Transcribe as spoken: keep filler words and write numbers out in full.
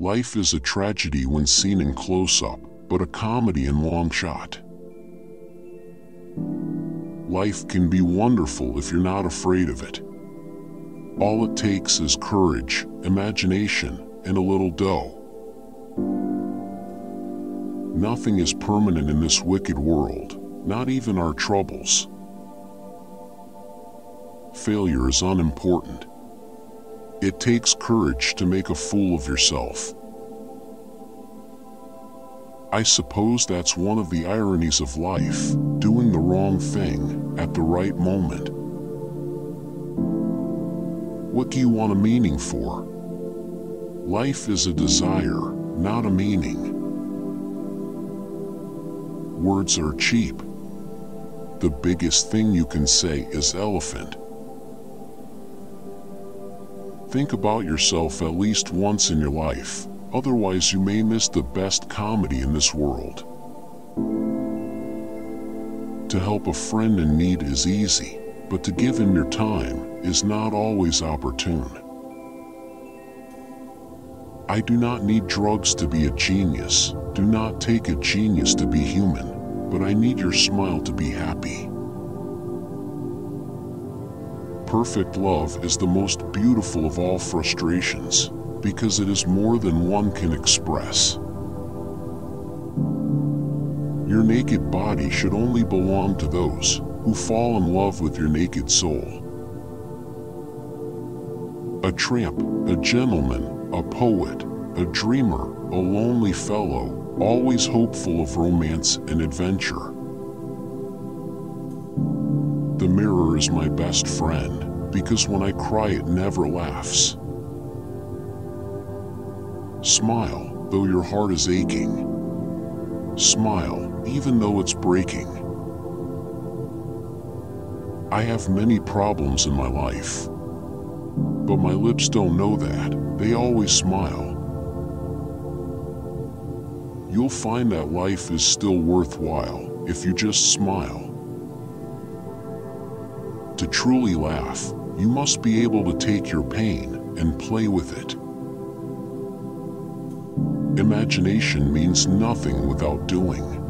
Life is a tragedy when seen in close-up, but a comedy in long shot. Life can be wonderful if you're not afraid of it. All it takes is courage, imagination, and a little dough. Nothing is permanent in this wicked world, not even our troubles. Failure is unimportant. It takes courage to make a fool of yourself. I suppose that's one of the ironies of life, doing the wrong thing at the right moment. What do you want a meaning for? Life is a desire, not a meaning. Words are cheap. The biggest thing you can say is elephant. Think about yourself at least once in your life, otherwise you may miss the best comedy in this world. To help a friend in need is easy, but to give him your time is not always opportune. I do not need drugs to be a genius. Do not take a genius to be human, but I need your smile to be happy. Perfect love is the most beautiful of all frustrations, because it is more than one can express. Your naked body should only belong to those who fall in love with your naked soul. A tramp, a gentleman, a poet, a dreamer, a lonely fellow, always hopeful of romance and adventure. The mirror is my best friend, because when I cry it never laughs. Smile, though your heart is aching. Smile, even though it's breaking. I have many problems in my life, but my lips don't know that. They always smile. You'll find that life is still worthwhile if you just smile. To truly laugh, you must be able to take your pain and play with it. Imagination means nothing without doing.